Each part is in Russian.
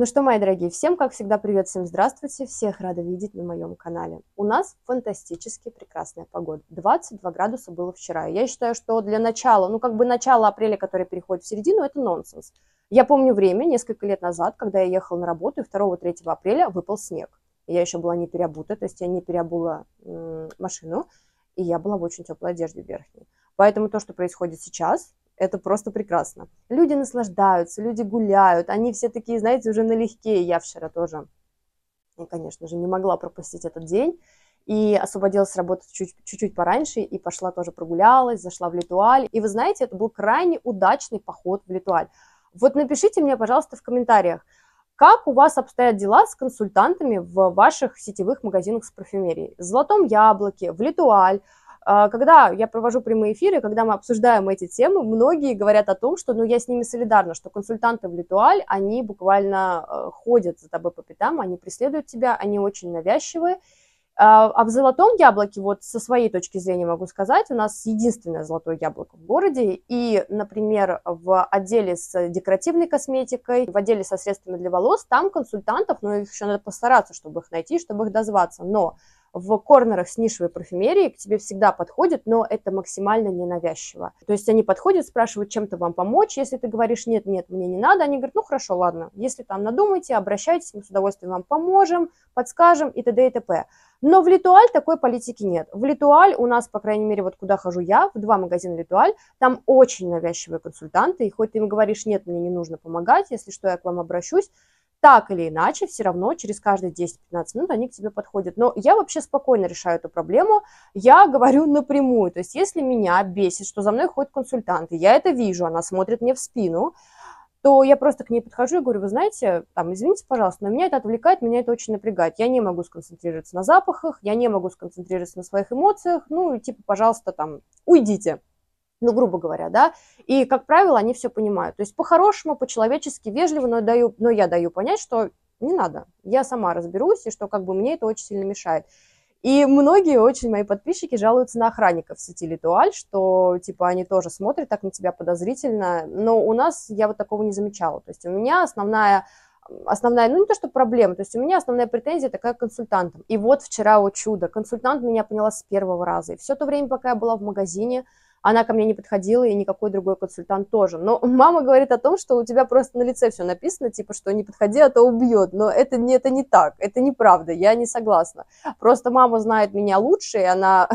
Ну что, мои дорогие, всем, как всегда, привет, всем здравствуйте, всех рада видеть на моем канале. У нас фантастически прекрасная погода, 22 градуса было вчера. Я считаю, что для начала, ну как бы начало апреля, которое переходит в середину, это нонсенс. Я помню время, несколько лет назад, когда я ехала на работу, и 2-3 апреля выпал снег. Я еще была не переобута, то есть я не переобула машину, и я была в очень теплой одежде верхней. Поэтому то, что происходит сейчас, это просто прекрасно. Люди наслаждаются, люди гуляют, они все такие, знаете, уже налегке. Я вчера тоже, ну, конечно же, не могла пропустить этот день. И освободилась с работы чуть-чуть пораньше, и пошла тоже прогулялась, зашла в Литуаль. И вы знаете, это был крайне удачный поход в Литуаль. Вот напишите мне, пожалуйста, в комментариях, как у вас обстоят дела с консультантами в ваших сетевых магазинах с парфюмерией? В Золотом Яблоке, в Литуаль. Когда я провожу прямые эфиры, когда мы обсуждаем эти темы, многие говорят о том, что, ну, я с ними солидарна, что консультанты в Литуаль, они буквально ходят за тобой по пятам, они преследуют тебя, они очень навязчивые. А в Золотом Яблоке, вот со своей точки зрения могу сказать, у нас единственное Золотое Яблоко в городе. И, например, в отделе с декоративной косметикой, в отделе со средствами для волос, там консультантов, ну, их еще надо постараться, чтобы их найти, чтобы их дозваться. Но в корнерах с нишевой парфюмерией к тебе всегда подходят, но это максимально ненавязчиво. То есть они подходят, спрашивают, чем-то вам помочь. Если ты говоришь, нет, нет, мне не надо, они говорят, ну хорошо, ладно, если там надумайте, обращайтесь, мы с удовольствием вам поможем, подскажем и т.д. и т.п. Но в Литуаль такой политики нет. В Литуаль у нас, по крайней мере, вот куда хожу я, в два магазина Литуаль, там очень навязчивые консультанты, и хоть ты им говоришь, нет, мне не нужно помогать, если что, я к вам обращусь, так или иначе, все равно через каждые 10-15 минут они к тебе подходят. Но я вообще спокойно решаю эту проблему, я говорю напрямую. То есть если меня бесит, что за мной ходят консультанты, я это вижу, она смотрит мне в спину, то я просто к ней подхожу и говорю, вы знаете, там, извините, пожалуйста, но меня это отвлекает, меня это очень напрягает. Я не могу сконцентрироваться на запахах, я не могу сконцентрироваться на своих эмоциях, ну, типа, пожалуйста, там, уйдите. Ну, грубо говоря, да, и, как правило, они все понимают. То есть по-хорошему, по-человечески, вежливо, но я даю понять, что не надо, я сама разберусь, и что как бы мне это очень сильно мешает. И многие очень мои подписчики жалуются на охранников в сети Литуаль, что, типа, они тоже смотрят так на тебя подозрительно, но у нас я вот такого не замечала. То есть у меня основная, ну не то что проблема, то есть у меня основная претензия такая к консультантам. И вот вчера, о чудо, консультант меня поняла с первого раза, и все то время, пока я была в магазине, она ко мне не подходила, и никакой другой консультант тоже. Но мама говорит о том, что у тебя просто на лице все написано, типа, что не подходи, а то убьет. Но это не так, это неправда, я не согласна. Просто мама знает меня лучше, и она,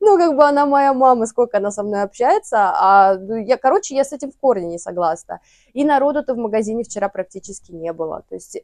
ну, как бы она моя мама, сколько она со мной общается, а я, короче, я с этим в корне не согласна. И народу-то в магазине вчера практически не было, то есть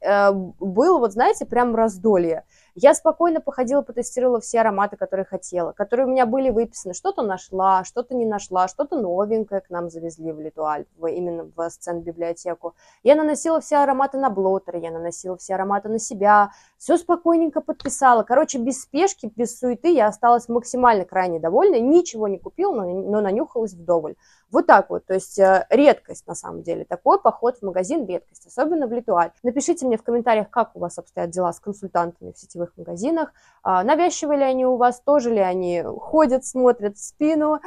было, вот знаете, прям раздолье. Я спокойно походила, потестировала все ароматы, которые хотела, которые у меня были выписаны, что-то нашла, что-то не нашла, что-то новенькое к нам завезли в Литуаль, именно в сцен-библиотеку. Я наносила все ароматы на блотер, я наносила все ароматы на себя, все спокойненько подписала, короче, без спешки, без суеты я осталась максимально крайне довольна, ничего не купила, но нанюхалась вдоволь. Вот так вот, то есть редкость на самом деле, такой поход в магазин редкость, особенно в Литуаль. Напишите мне в комментариях, как у вас обстоят дела с консультантами в сетевых магазинах, навязчивы ли они у вас, тоже ли они ходят, смотрят в спину,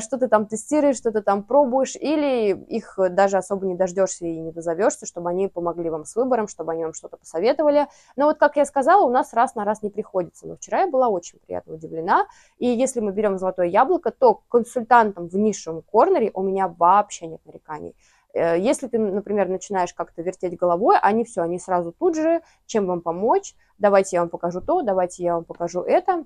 что ты там тестируешь, что ты там пробуешь, или их даже особо не дождешься и не дозовешься, чтобы они помогли вам с выбором, чтобы они вам что-то посоветовали. Но вот, как я сказала, у нас раз на раз не приходится, но вчера я была очень приятно удивлена. И если мы берем Золотое Яблоко, то консультантам в нишевом корнере у меня вообще нет нареканий. Если ты, например, начинаешь как-то вертеть головой, они все, они сразу тут же, чем вам помочь, давайте я вам покажу то, давайте я вам покажу это.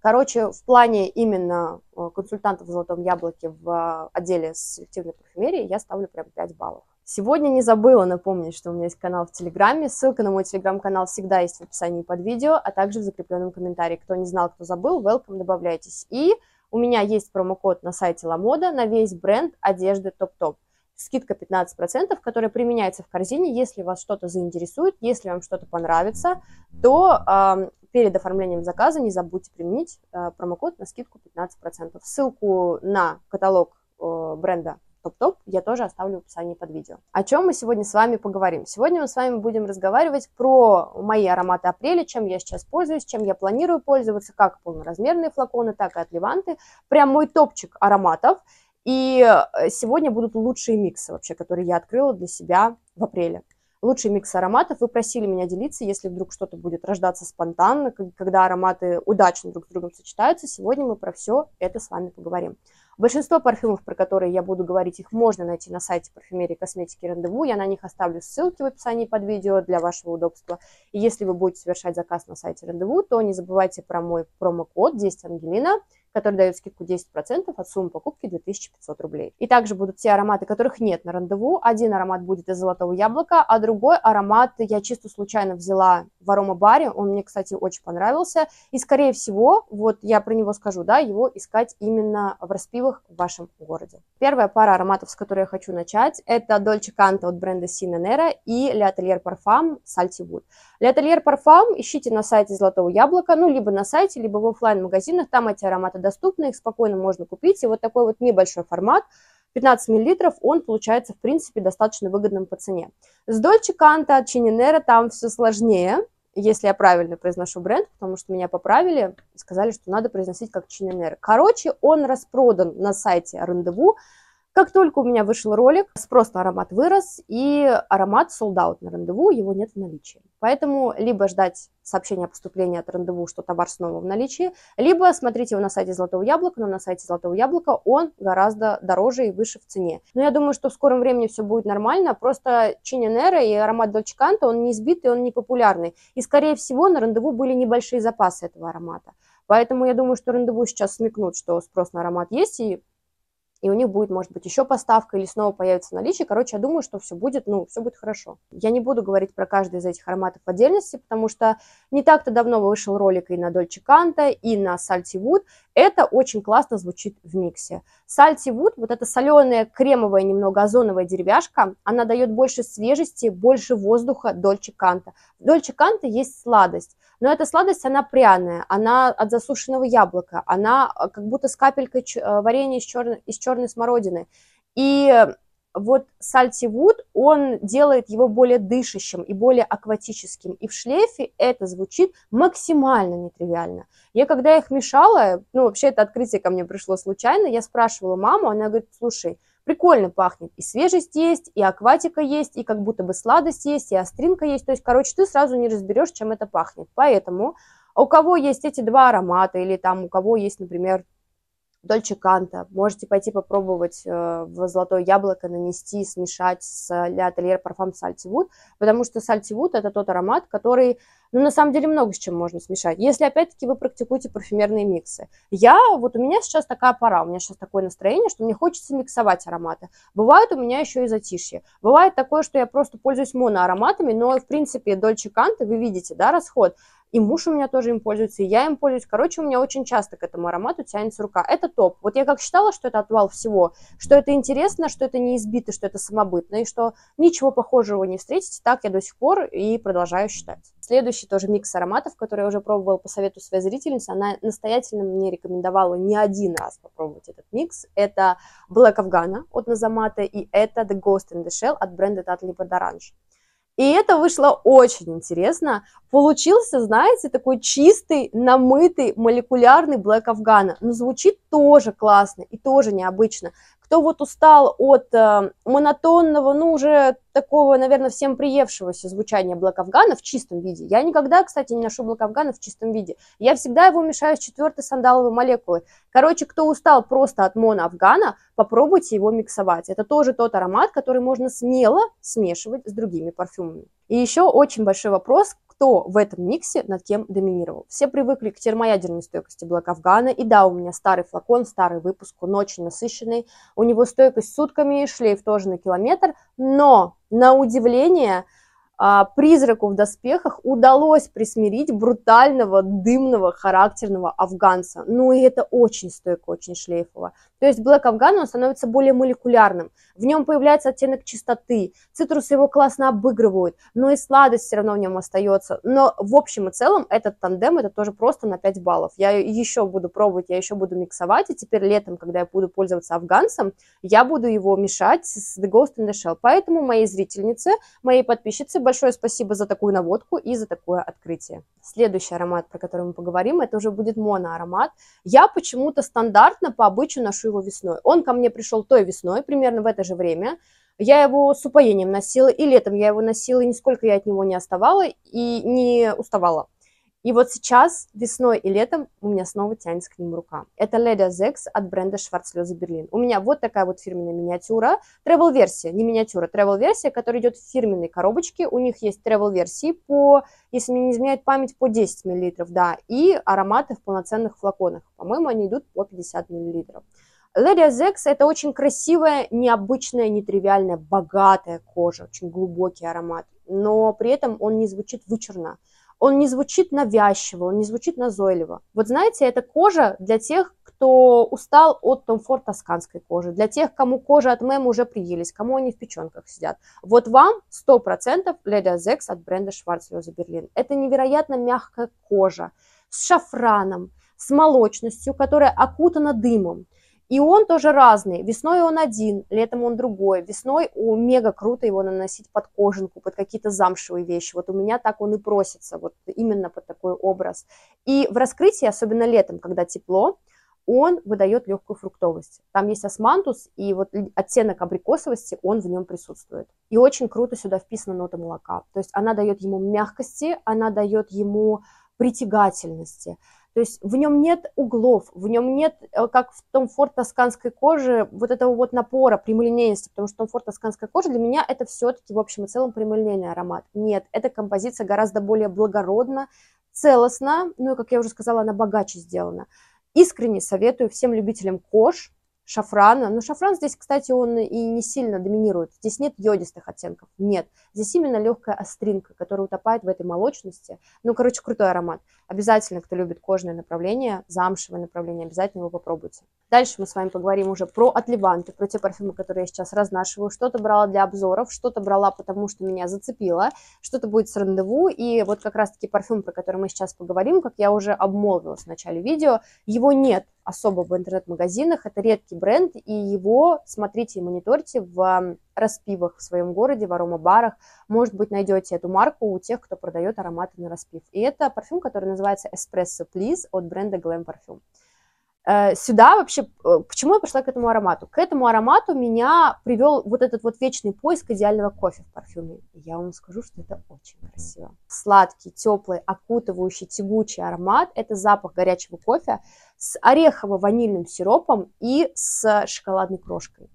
Короче, в плане именно консультантов в Золотом Яблоке в отделе с селективной парфюмерией я ставлю прям 5 баллов. Сегодня не забыла напомнить, что у меня есть канал в Телеграме, ссылка на мой Телеграм-канал всегда есть в описании под видео, а также в закрепленном комментарии. Кто не знал, кто забыл, welcome, добавляйтесь. И у меня есть промокод на сайте Ламода на весь бренд одежды Топ Топ. Скидка 15%, которая применяется в корзине, если вас что-то заинтересует, если вам что-то понравится, то перед оформлением заказа не забудьте применить промокод на скидку 15%. Ссылку на каталог бренда Топ-топ я тоже оставлю в описании под видео. О чем мы сегодня с вами поговорим? Сегодня мы с вами будем разговаривать про мои ароматы апреля, чем я сейчас пользуюсь, чем я планирую пользоваться, как полноразмерные флаконы, так и отливанты. Прям мой топчик ароматов. И сегодня будут лучшие миксы вообще, которые я открыла для себя в апреле. лучший микс ароматов. Вы просили меня делиться, если вдруг что-то будет рождаться спонтанно, когда ароматы удачно друг с другом сочетаются. Сегодня мы про все это с вами поговорим. Большинство парфюмов, про которые я буду говорить, их можно найти на сайте парфюмерии и косметики Рендеву. Я на них оставлю ссылки в описании под видео для вашего удобства. И если вы будете совершать заказ на сайте Рендеву, то не забывайте про мой промокод 10Ангелина, который дает скидку 10% от суммы покупки 2500 рублей. И также будут те ароматы, которых нет на Рендеву. Один аромат будет из Золотого Яблока, а другой аромат я чисто случайно взяла в аромабаре. Он мне, кстати, очень понравился. И, скорее всего, вот я про него скажу, да, его искать именно в распивах в вашем городе. Первая пара ароматов, с которой я хочу начать, это Dolce Canto от бренда Cigno Nero и L'Atelier Parfum Salty Wood. L'Atelier Parfum ищите на сайте Золотого Яблока, ну, либо на сайте, либо в офлайн-магазинах, там эти ароматы доступны, их спокойно можно купить. И вот такой вот небольшой формат, 15 мл, он получается, в принципе, достаточно выгодным по цене. С Dolce Canto от Cigno Nero там все сложнее, если я правильно произношу бренд, потому что меня поправили, сказали, что надо произносить как Cigno Nero. Короче, он распродан на сайте Рендеву. Как только у меня вышел ролик, спрос на аромат вырос, и аромат sold out на Рендеву, его нет в наличии. Поэтому либо ждать сообщения о поступлении от Рендеву, что товар снова в наличии, либо смотрите его на сайте Золотого Яблока, но на сайте Золотого Яблока он гораздо дороже и выше в цене. Но я думаю, что в скором времени все будет нормально, просто Cigno Nero и аромат Dolce Canto, он не избитый, он не популярный. И, скорее всего, на Рендеву были небольшие запасы этого аромата. Поэтому я думаю, что Рендеву сейчас смекнут, что спрос на аромат есть, и у них будет, может быть, еще поставка или снова появится наличие. Короче, я думаю, что все будет хорошо. Я не буду говорить про каждый из этих ароматов в отдельности, потому что не так-то давно вышел ролик и на Dolce Canto, и на Salty Wood. Это очень классно звучит в миксе. Salty Wood, вот эта соленая, кремовая, немного озоновая деревяшка, она дает больше свежести, больше воздуха Dolce Canto. В Dolce Canto есть сладость, но эта сладость, она пряная, она от засушенного яблока, она как будто с капелькой варенья из черной смородины. И вот Salty Wood, он делает его более дышащим и более акватическим. И в шлейфе это звучит максимально нетривиально. Я когда их мешала, ну вообще это открытие ко мне пришло случайно, я спрашивала маму, она говорит, слушай, прикольно пахнет, и свежесть есть, и акватика есть, и как будто бы сладость есть, и остринка есть. То есть, короче, ты сразу не разберешь, чем это пахнет. Поэтому у кого есть эти два аромата, или там у кого есть, например, Dolce Canto, можете пойти попробовать в Золотое Яблоко нанести, смешать с L'Atelier Parfum Salty Wood, потому что Salty Wood это тот аромат, который, ну, на самом деле много с чем можно смешать, если, опять-таки, вы практикуете парфюмерные миксы. Вот у меня сейчас такая пора, у меня сейчас такое настроение, что мне хочется миксовать ароматы. Бывает у меня еще и затишье. Бывает такое, что я просто пользуюсь моноароматами, но, в принципе, Dolce Canto, вы видите, да, расход. И муж у меня тоже им пользуется, и я им пользуюсь. Короче, у меня очень часто к этому аромату тянется рука. Это топ. Вот я как считала, что это отвал всего, что это интересно, что это не избито, что это самобытно, и что ничего похожего не встретите, так я до сих пор и продолжаю считать. Следующий тоже микс ароматов, который я уже пробовала по совету своей зрительницы. Она настоятельно мне рекомендовала не один раз попробовать этот микс. Это Black Afgano от Nasomatto, и это The Ghost in the Shell от бренда Atelier Parfum. И это вышло очень интересно. Получился, знаете, такой чистый, намытый, молекулярный Black Afgano. Но звучит тоже классно и тоже необычно. Кто вот устал от монотонного, ну, уже такого, наверное, всем приевшегося звучания Black Afgano в чистом виде. Я никогда, кстати, не ношу Black Afgano в чистом виде. Я всегда его мешаю с 4-й сандаловой молекулой. Короче, кто устал просто от моноафгана, попробуйте его миксовать. Это тоже тот аромат, который можно смело смешивать с другими парфюмами. И еще очень большой вопрос, кто в этом миксе над кем доминировал. Все привыкли к термоядерной стойкости Black Afgano. И да, у меня старый флакон, старый выпуск, он очень насыщенный. У него стойкость сутками, шлейф тоже на километр. Но, на удивление, призраку в доспехах удалось присмирить брутального, дымного, характерного афганца. Ну и это очень стойко, очень шлейфово. То есть Black Afgano, он становится более молекулярным. В нем появляется оттенок чистоты. Цитрусы его классно обыгрывают. Но и сладость все равно в нем остается. Но в общем и целом этот тандем, это тоже просто на 5 баллов. Я еще буду пробовать, я еще буду миксовать. И теперь летом, когда я буду пользоваться афганцем, я буду его мешать с The Ghost in the Shell. Поэтому моей зрительнице, моей подписчице, большое спасибо за такую наводку и за такое открытие. Следующий аромат, про который мы поговорим, это уже будет моноаромат. Я почему-то стандартно по обычаю ношу его весной. Он ко мне пришел той весной, примерно в это же время. Я его с упоением носила, и летом я его носила, и нисколько я от него не оставала и не уставала. И вот сейчас, весной и летом, у меня снова тянется к ним рука. Это Lady Azex от бренда Schwarzlose Berlin. У меня вот такая вот фирменная миниатюра. Travel-версия, не миниатюра, travel-версия, которая идет в фирменной коробочке. У них есть travel-версии по, если мне не изменяет память, по 10 мл, да. И ароматы в полноценных флаконах. По-моему, они идут по 50 мл. Lady Azex – это очень красивая, необычная, нетривиальная, богатая кожа. Очень глубокий аромат. Но при этом он не звучит вычурно. Он не звучит навязчиво, он не звучит назойливо. Вот знаете, это кожа для тех, кто устал от Tom Ford тосканской кожи, для тех, кому кожа от Мэма уже приелись, кому они в печенках сидят. Вот вам 100% Lady Azex от бренда Schwarzlose Berlin. Это невероятно мягкая кожа с шафраном, с молочностью, которая окутана дымом. И он тоже разный. Весной он один, летом он другой. Весной мега круто его наносить под кожанку, под какие-то замшевые вещи. Вот у меня так он и просится, вот именно под такой образ. И в раскрытии, особенно летом, когда тепло, он выдает легкую фруктовость. Там есть османтус, и вот оттенок абрикосовости, он в нем присутствует. И очень круто сюда вписана нота молока. То есть она дает ему мягкости, она дает ему притягательности. То есть в нем нет углов, в нем нет, как в Tom Ford тосканской кожи, вот этого вот напора, прямолинейности, потому что Tom Ford тосканской кожи для меня это все-таки в общем и целом прямолинейный аромат. Нет, эта композиция гораздо более благородна, целостна, ну и, как я уже сказала, она богаче сделана. Искренне советую всем любителям кож, шафрана. Но шафран здесь, кстати, он и не сильно доминирует. Здесь нет йодистых оттенков, нет. Здесь именно легкая остринка, которая утопает в этой молочности. Ну, короче, крутой аромат. Обязательно, кто любит кожное направление, замшевое направление, обязательно его попробуйте. Дальше мы с вами поговорим уже про отливанты, про те парфюмы, которые я сейчас разнашиваю. Что-то брала для обзоров, что-то брала, потому что меня зацепило, что-то будет с рандеву. И вот как раз-таки парфюм, про который мы сейчас поговорим, как я уже обмолвилась в начале видео, его нет особо в интернет-магазинах, это редкий бренд, и его смотрите и мониторьте в распивах в своем городе, в аромабарах. Может быть, найдете эту марку у тех, кто продает ароматы на распив. И это парфюм, который называется Espresso Please от бренда Gleam Perfume. Сюда вообще, почему я пошла к этому аромату? К этому аромату меня привел вот этот вот вечный поиск идеального кофе в парфюме. И я вам скажу, что это очень красиво. Сладкий, теплый, окутывающий, тягучий аромат. Это запах горячего кофе с орехово-ванильным сиропом и с шоколадной крошкой.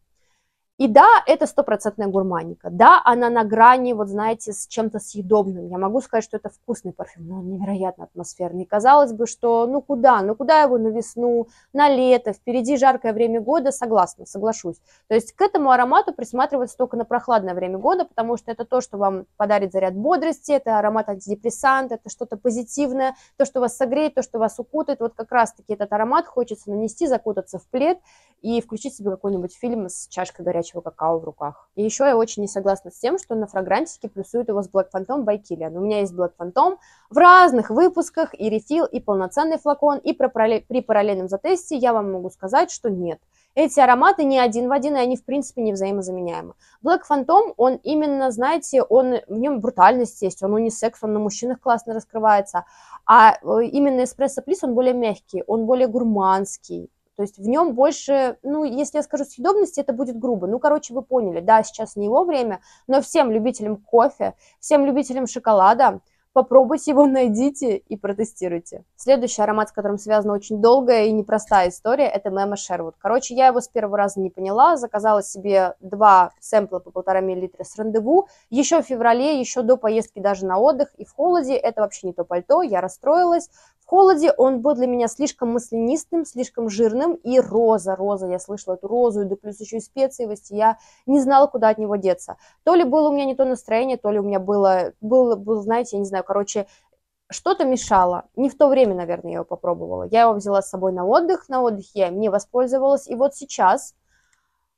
И да, это стопроцентная гурманика. Да, она на грани, вот знаете, с чем-то съедобным. Я могу сказать, что это вкусный парфюм, но он невероятно атмосферный. Казалось бы, что ну куда его на весну, на лето, впереди жаркое время года, согласна, соглашусь. То есть к этому аромату присматриваться только на прохладное время года, потому что это то, что вам подарит заряд бодрости, это аромат антидепрессант, это что-то позитивное, то, что вас согреет, то, что вас укутает. Вот как раз-таки этот аромат хочется нанести, закутаться в плед и включить себе какой-нибудь фильм с чашкой горячей какао в руках. И еще я очень не согласна с тем, что на фрагрантике плюсуют его с Black Phantom by Killian. У меня есть Black Phantom в разных выпусках, и рефил, и полноценный флакон, и при параллельном затесте я вам могу сказать, что нет. Эти ароматы не один в один, и они, в принципе, не взаимозаменяемы. Black Phantom, он именно, знаете, в нем брутальность есть, он унисекс, он на мужчинах классно раскрывается, а именно Espresso Please, он более мягкий, он более гурманский. То есть в нем больше, ну, если я скажу съедобности, это будет грубо. Ну, короче, вы поняли, да, сейчас не его время, но всем любителям кофе, всем любителям шоколада попробуйте его, найдите и протестируйте. Следующий аромат, с которым связана очень долгая и непростая история, это Мэма Sherwood. Короче, я его с первого раза не поняла, заказала себе 2 сэмпла по 1,5 мл с рандеву, еще в феврале, еще до поездки даже на отдых, и в холоде это вообще не то пальто, я расстроилась. В холоде он был для меня слишком маслянистым, слишком жирным, и роза, я слышала эту розу, да плюс еще и специевость, я не знала, куда от него деться. То ли было у меня не то настроение, то ли у меня было, знаете, я не знаю, короче, что-то мешало. Не в то время, наверное, я его попробовала. Я его взяла с собой на отдых я им не воспользовалась, и вот сейчас,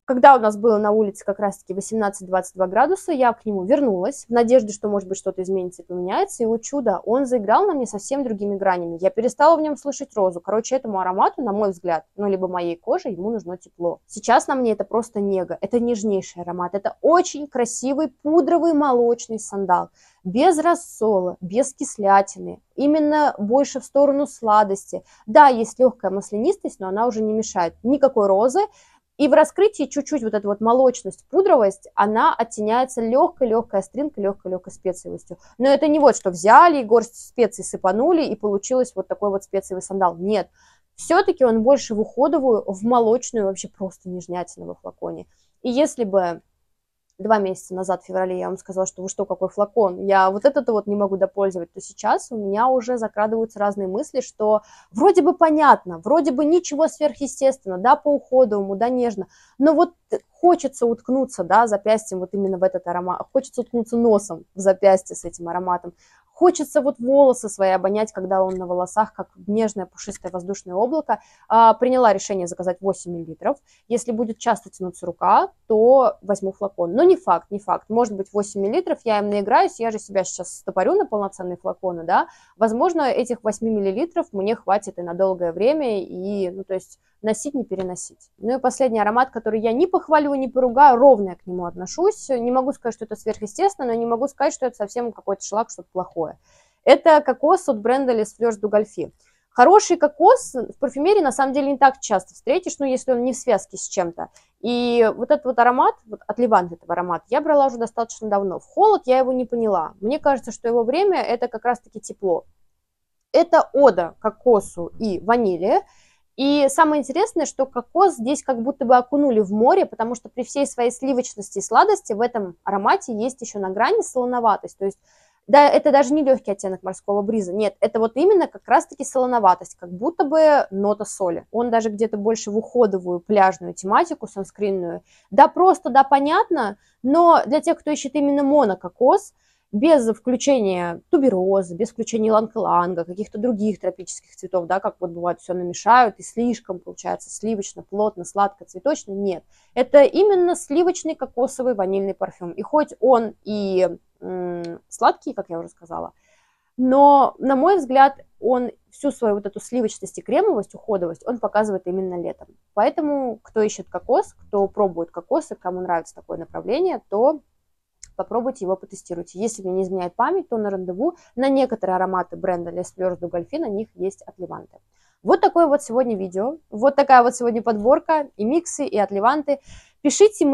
когда у нас было на улице как раз-таки 18-22 градуса, я к нему вернулась в надежде, что, может быть, что-то изменится и поменяется. И, о чудо, он заиграл на мне совсем другими гранями. Я перестала в нем слышать розу. Короче, этому аромату, на мой взгляд, ну, либо моей коже, ему нужно тепло. Сейчас на мне это просто нега. Это нежнейший аромат. Это очень красивый пудровый молочный сандал. Без рассола, без кислятины, именно больше в сторону сладости. Да, есть легкая маслянистость, но она уже не мешает. Никакой розы. И в раскрытии чуть-чуть вот эта вот молочность, пудровость, она оттеняется легкой-легкой остринкой, легкой-легкой специевостью. Но это не вот, что взяли, горсть специй сыпанули, и получилось вот такой вот специевый сандал. Нет. Все-таки он больше в уходовую, в молочную, вообще просто нежнятину во флаконе. И если бы 2 месяца назад, в феврале, я вам сказала, что вы что, какой флакон, я вот это-то вот не могу допользовать, то сейчас у меня уже закрадываются разные мысли, что вроде бы понятно, вроде бы ничего сверхъестественного, да, по уходовому, да, нежно, но вот хочется уткнуться, да, запястьем вот именно в этот аромат, хочется уткнуться носом в запястье с этим ароматом, хочется вот волосы свои обонять, когда он на волосах, как нежное пушистое воздушное облако. Приняла решение заказать 8 мл. Если будет часто тянуться рука, то возьму флакон. Но не факт, не факт. Может быть, 8 мл, я им наиграюсь, я же себя сейчас стопорю на полноценные флаконы, да. Возможно, этих 8 мл мне хватит и на долгое время, и, ну, то есть, носить, не переносить. Ну и последний аромат, который я не похвалю, не поругаю, ровно я к нему отношусь. Не могу сказать, что это сверхъестественно, но не могу сказать, что это совсем какой-то шлак, что-то плохое. Это кокос от бренда Les Fleurs du Golfe. Хороший кокос в парфюмерии на самом деле не так часто встретишь, ну, если он не в связке с чем-то. И вот этот вот аромат, вот отливант этого аромата, я брала уже достаточно давно. В холод я его не поняла. Мне кажется, что его время это как раз-таки тепло. Это ода кокосу и ванили. И самое интересное, что кокос здесь как будто бы окунули в море, потому что при всей своей сливочности и сладости в этом аромате есть еще на грани солоноватость. То есть, да, это даже не легкий оттенок морского бриза, нет, это вот именно как раз-таки солоноватость, как будто бы нота соли. Он даже где-то больше в уходовую пляжную тематику, санскринную. Да просто, да понятно, но для тех, кто ищет именно монококос, без включения туберозы, без включения ланг-ланга, каких-то других тропических цветов, да, как вот бывает, все намешают, и слишком получается сливочно, плотно, сладко, цветочно, нет. Это именно сливочный кокосовый ванильный парфюм. И хоть он и сладкий, как я уже сказала, но, на мой взгляд, он всю свою вот эту сливочность и кремовость, уходовость, он показывает именно летом. Поэтому, кто ищет кокос, кто пробует кокосы, кому нравится такое направление, то попробуйте его, потестируйте. Если мне не изменяет память, то на рандеву на некоторые ароматы бренда Les Fleurs du Golfe на них есть отливанты. Вот такое вот сегодня видео, вот такая вот сегодня подборка, и миксы, и отливанты. Напишите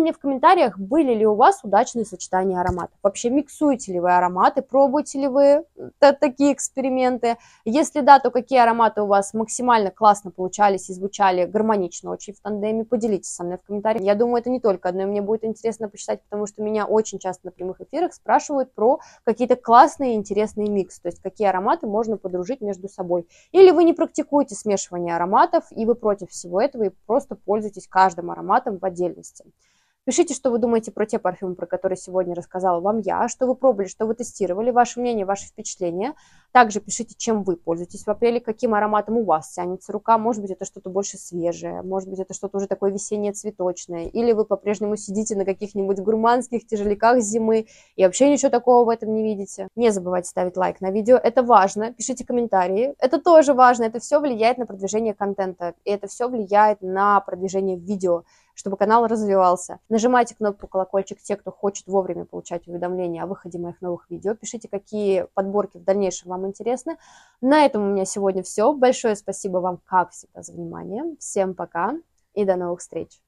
мне в комментариях, были ли у вас удачные сочетания ароматов. Вообще, миксуете ли вы ароматы, пробуете ли вы такие эксперименты? Если да, то какие ароматы у вас максимально классно получались и звучали гармонично очень в тандеме? Поделитесь со мной в комментариях. Я думаю, это не только одно, и мне будет интересно почитать, потому что меня очень часто на прямых эфирах спрашивают про какие-то классные, интересные миксы, то есть какие ароматы можно подружить между собой. Или вы не практикуете смешивание ароматов, и вы против всего этого, и просто пользуетесь каждым ароматом в отдельности. Пишите, что вы думаете про те парфюмы, про которые сегодня рассказала вам я, что вы пробовали, что вы тестировали, ваше мнение, ваши впечатления. Также пишите, чем вы пользуетесь в апреле, каким ароматом у вас тянется рука. Может быть, это что-то больше свежее, может быть, это что-то уже такое весеннее, цветочное. Или вы по-прежнему сидите на каких-нибудь гурманских тяжеляках зимы и вообще ничего такого в этом не видите. Не забывайте ставить лайк на видео, это важно. Пишите комментарии, это тоже важно. Это все влияет на продвижение контента, и это все влияет на продвижение видео, чтобы канал развивался. Нажимайте кнопку колокольчик те, кто хочет вовремя получать уведомления о выходе моих новых видео. Пишите, какие подборки в дальнейшем вам интересны. На этом у меня сегодня все. Большое спасибо вам, как всегда, за внимание. Всем пока и до новых встреч!